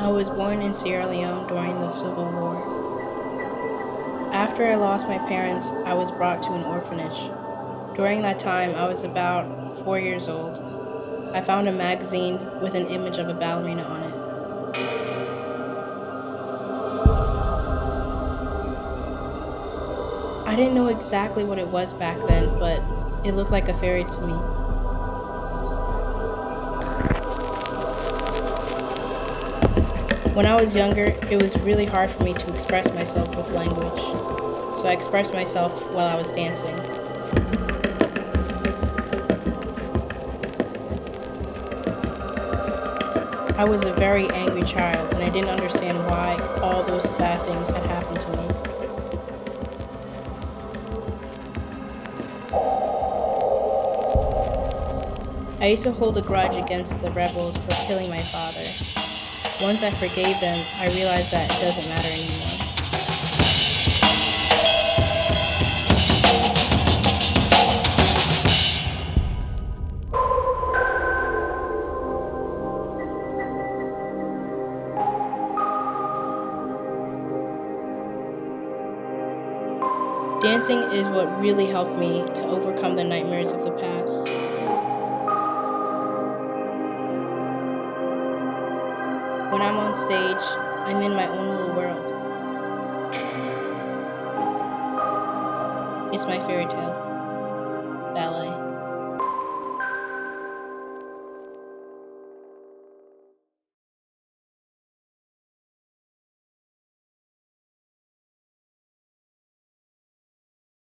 I was born in Sierra Leone during the Civil War. After I lost my parents, I was brought to an orphanage. During that time, I was about 4 years old. I found a magazine with an image of a ballerina on it. I didn't know exactly what it was back then, but it looked like a fairy to me. When I was younger, it was really hard for me to express myself with language. So I expressed myself while I was dancing. I was a very angry child, and I didn't understand why all those bad things had happened to me. I used to hold a grudge against the rebels for killing my father. Once I forgave them, I realized that it doesn't matter anymore. Dancing is what really helped me to overcome the nightmares of the past. When I'm on stage, I'm in my own little world. It's my fairy tale, ballet.